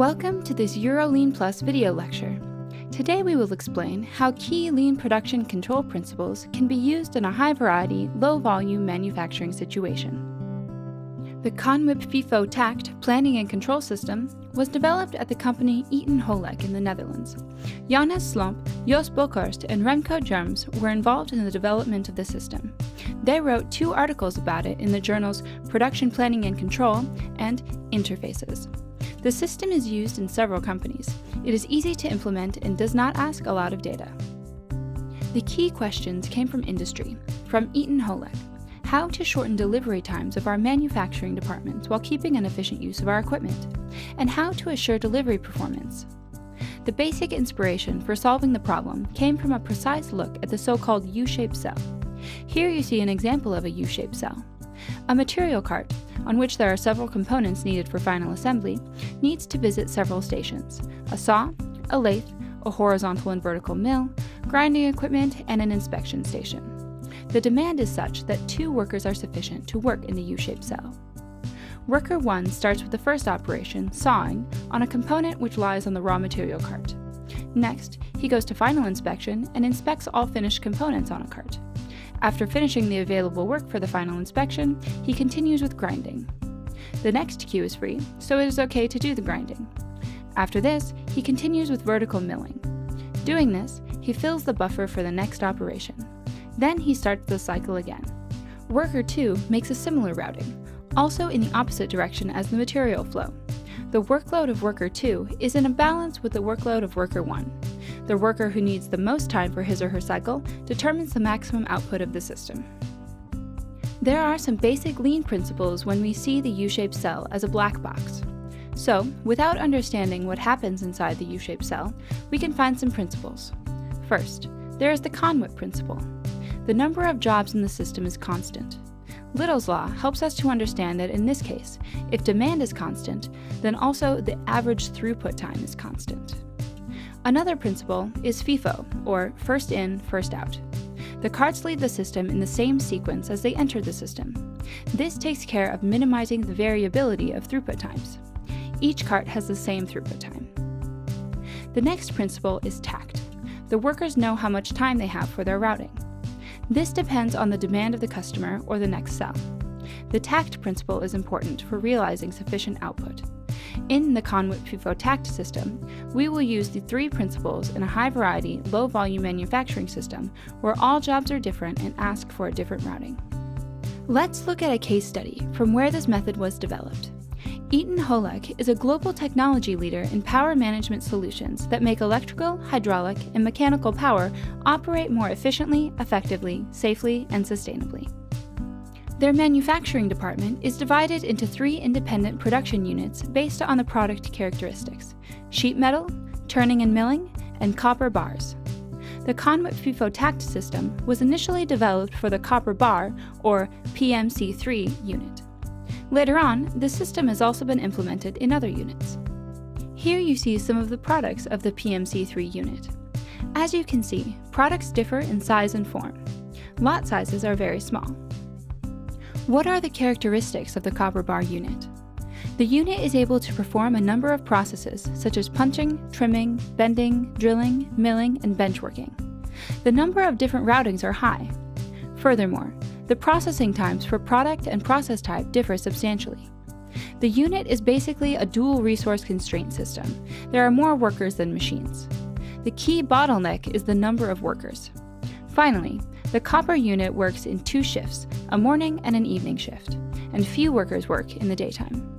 Welcome to this EuroLeanPlus video lecture. Today we will explain how key lean production control principles can be used in a high-variety, low-volume manufacturing situation. The CONWIP-FIFO-Takt planning and control system was developed at the company Eaton Holec in the Netherlands. Janes Slomp, Joost Bokhorst, and Remco Germs were involved in the development of the system. They wrote two articles about it in the journals Production Planning and Control and Interfaces. The system is used in several companies. It is easy to implement and does not ask a lot of data. The key questions came from industry, from Eaton Holec: how to shorten delivery times of our manufacturing departments while keeping an efficient use of our equipment, and how to assure delivery performance. The basic inspiration for solving the problem came from a precise look at the so-called U-shaped cell. Here you see an example of a U-shaped cell. A material cart, on which there are several components needed for final assembly, needs to visit several stations: a saw, a lathe, a horizontal and vertical mill, grinding equipment, and an inspection station. The demand is such that two workers are sufficient to work in the U-shaped cell. Worker 1 starts with the first operation, sawing, on a component which lies on the raw material cart. Next, he goes to final inspection and inspects all finished components on a cart. After finishing the available work for the final inspection, he continues with grinding. The next queue is free, so it is okay to do the grinding. After this, he continues with vertical milling. Doing this, he fills the buffer for the next operation. Then he starts the cycle again. Worker 2 makes a similar routing, also in the opposite direction as the material flow. The workload of worker 2 is in a balance with the workload of worker 1. The worker who needs the most time for his or her cycle determines the maximum output of the system. There are some basic lean principles when we see the U-shaped cell as a black box. So, without understanding what happens inside the U-shaped cell, we can find some principles. First, there is the CONWIP principle. The number of jobs in the system is constant. Little's law helps us to understand that in this case, if demand is constant, then also the average throughput time is constant. Another principle is FIFO, or first in, first out. The carts leave the system in the same sequence as they enter the system. This takes care of minimizing the variability of throughput times. Each cart has the same throughput time. The next principle is TAKT. The workers know how much time they have for their routing. This depends on the demand of the customer or the next cell. The TAKT principle is important for realizing sufficient output. In the CONWIP-FIFO-Takt system, we will use the three principles in a high-variety, low-volume manufacturing system where all jobs are different and ask for a different routing. Let's look at a case study from where this method was developed. Eaton Holec is a global technology leader in power management solutions that make electrical, hydraulic, and mechanical power operate more efficiently, effectively, safely, and sustainably. Their manufacturing department is divided into three independent production units based on the product characteristics: sheet metal, turning and milling, and copper bars. The CONWIP-FIFO-Takt system was initially developed for the copper bar, or PMC3, unit. Later on, the system has also been implemented in other units. Here you see some of the products of the PMC3 unit. As you can see, products differ in size and form. Lot sizes are very small. What are the characteristics of the copper bar unit? The unit is able to perform a number of processes such as punching, trimming, bending, drilling, milling, and benchworking. The number of different routings are high. Furthermore, the processing times for product and process type differ substantially. The unit is basically a dual resource constraint system. There are more workers than machines. The key bottleneck is the number of workers. Finally, the copper unit works in two shifts, a morning and an evening shift, and few workers work in the daytime.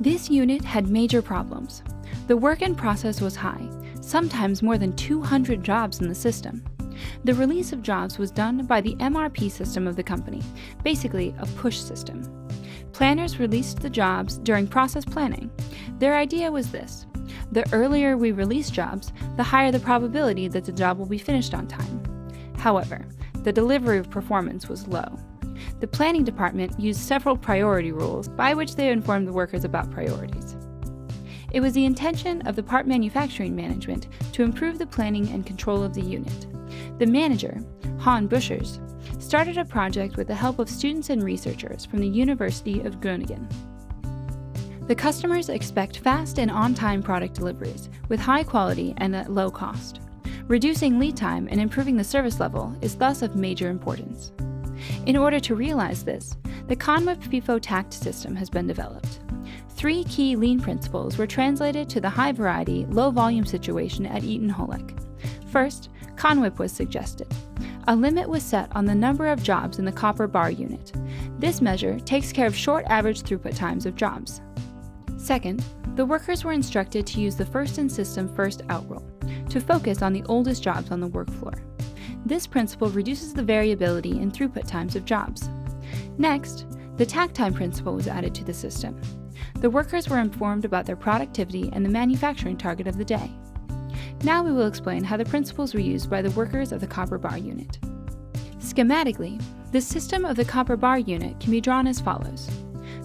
This unit had major problems. The work in process was high, sometimes more than 200 jobs in the system. The release of jobs was done by the MRP system of the company, basically a push system. Planners released the jobs during process planning. Their idea was this: the earlier we release jobs, the higher the probability that the job will be finished on time. However, the delivery of performance was low. The planning department used several priority rules by which they informed the workers about priorities. It was the intention of the part manufacturing management to improve the planning and control of the unit. The manager, Han Buschers, started a project with the help of students and researchers from the University of Groningen. The customers expect fast and on-time product deliveries with high quality and at low cost. Reducing lead time and improving the service level is thus of major importance. In order to realize this, the CONWIP-FIFO-Takt system has been developed. Three key lean principles were translated to the high-variety, low-volume situation at Eaton Holec. First, CONWIP was suggested. A limit was set on the number of jobs in the copper bar unit. This measure takes care of short average throughput times of jobs. Second, the workers were instructed to use the first-in-system, first-out rule to focus on the oldest jobs on the work floor. This principle reduces the variability in throughput times of jobs. Next, the takt time principle was added to the system. The workers were informed about their productivity and the manufacturing target of the day. Now we will explain how the principles were used by the workers of the copper bar unit. Schematically, the system of the copper bar unit can be drawn as follows.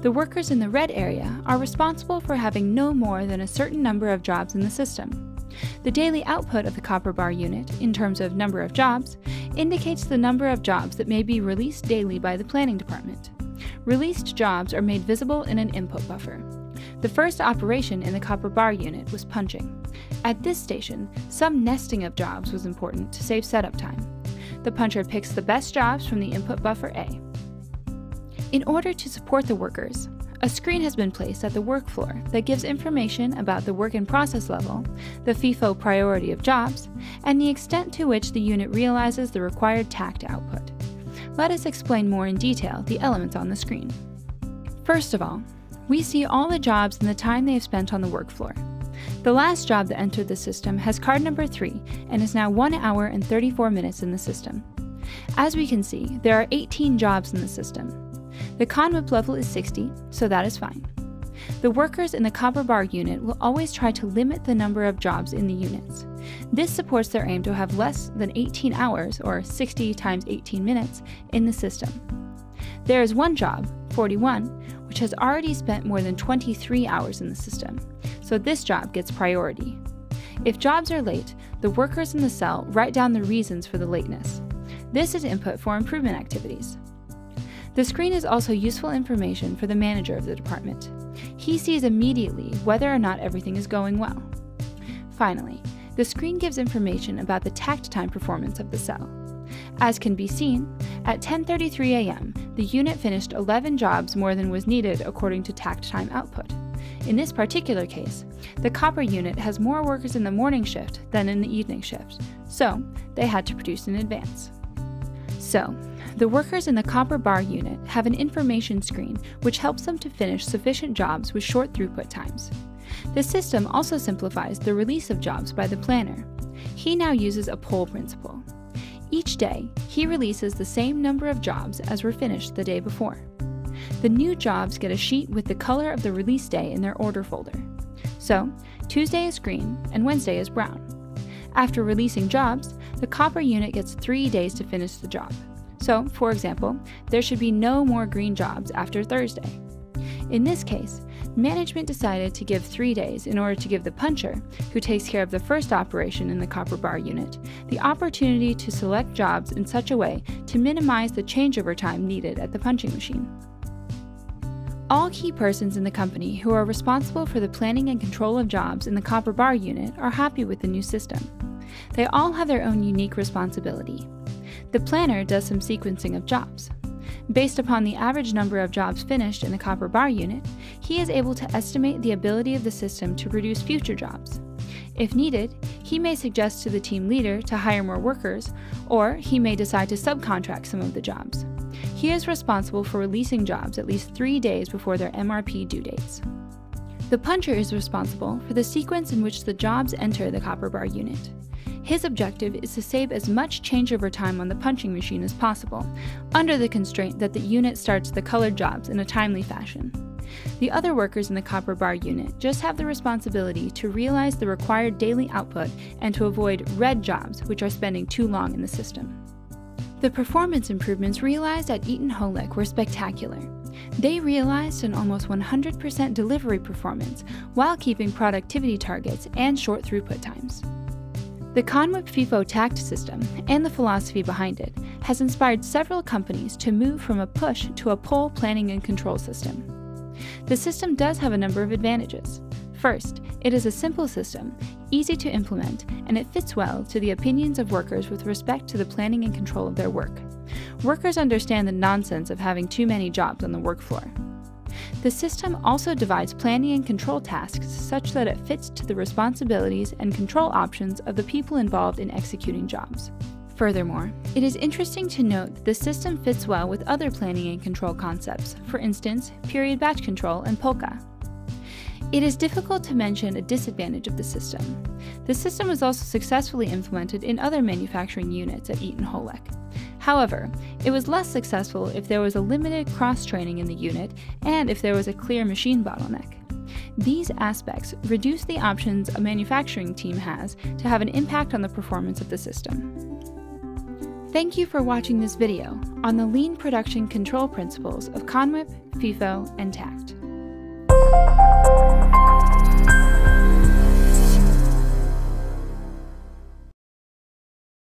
The workers in the red area are responsible for having no more than a certain number of jobs in the system. The daily output of the copper bar unit, in terms of number of jobs, indicates the number of jobs that may be released daily by the planning department. Released jobs are made visible in an input buffer. The first operation in the copper bar unit was punching. At this station, some nesting of jobs was important to save setup time. The puncher picks the best jobs from the input buffer A. In order to support the workers, a screen has been placed at the work floor that gives information about the work in process level, the FIFO priority of jobs, and the extent to which the unit realizes the required takt output. Let us explain more in detail the elements on the screen. First of all, we see all the jobs and the time they have spent on the work floor. The last job that entered the system has card number 3 and is now 1 hour and 34 minutes in the system. As we can see, there are 18 jobs in the system. The CONWIP level is 60, so that is fine. The workers in the copper bar unit will always try to limit the number of jobs in the units. This supports their aim to have less than 18 hours, or 60 times 18 minutes, in the system. There is one job, 41, which has already spent more than 23 hours in the system, so this job gets priority. If jobs are late, the workers in the cell write down the reasons for the lateness. This is input for improvement activities. The screen is also useful information for the manager of the department. He sees immediately whether or not everything is going well. Finally, the screen gives information about the takt time performance of the cell. As can be seen, at 10:33 a.m., the unit finished 11 jobs more than was needed according to takt time output. In this particular case, the copper unit has more workers in the morning shift than in the evening shift, so they had to produce in advance. So, the workers in the copper bar unit have an information screen which helps them to finish sufficient jobs with short throughput times. The system also simplifies the release of jobs by the planner. He now uses a pull principle. Each day, he releases the same number of jobs as were finished the day before. The new jobs get a sheet with the color of the release day in their order folder. So, Tuesday is green and Wednesday is brown. After releasing jobs, the copper unit gets 3 days to finish the job. So, for example, there should be no more green jobs after Thursday. In this case, management decided to give 3 days in order to give the puncher, who takes care of the first operation in the copper bar unit, the opportunity to select jobs in such a way to minimize the changeover time needed at the punching machine. All key persons in the company who are responsible for the planning and control of jobs in the copper bar unit are happy with the new system. They all have their own unique responsibility. The planner does some sequencing of jobs. Based upon the average number of jobs finished in the copper bar unit, he is able to estimate the ability of the system to produce future jobs. If needed, he may suggest to the team leader to hire more workers, or he may decide to subcontract some of the jobs. He is responsible for releasing jobs at least 3 days before their MRP due dates. The puncher is responsible for the sequence in which the jobs enter the copper bar unit. His objective is to save as much changeover time on the punching machine as possible, under the constraint that the unit starts the colored jobs in a timely fashion. The other workers in the copper bar unit just have the responsibility to realize the required daily output and to avoid red jobs, which are spending too long in the system. The performance improvements realized at Eaton Holec were spectacular. They realized an almost 100% delivery performance while keeping productivity targets and short throughput times. The CONWIP-FIFO-Takt system, and the philosophy behind it, has inspired several companies to move from a push to a pull planning and control system. The system does have a number of advantages. First, it is a simple system, easy to implement, and it fits well to the opinions of workers with respect to the planning and control of their work. Workers understand the nonsense of having too many jobs on the work floor. The system also divides planning and control tasks such that it fits to the responsibilities and control options of the people involved in executing jobs. Furthermore, it is interesting to note that the system fits well with other planning and control concepts, for instance, period batch control and POLCA. It is difficult to mention a disadvantage of the system. The system was also successfully implemented in other manufacturing units at Eaton Holec. However, it was less successful if there was a limited cross-training in the unit and if there was a clear machine bottleneck. These aspects reduce the options a manufacturing team has to have an impact on the performance of the system. Thank you for watching this video on the lean production control principles of CONWIP, FIFO, and TAKT.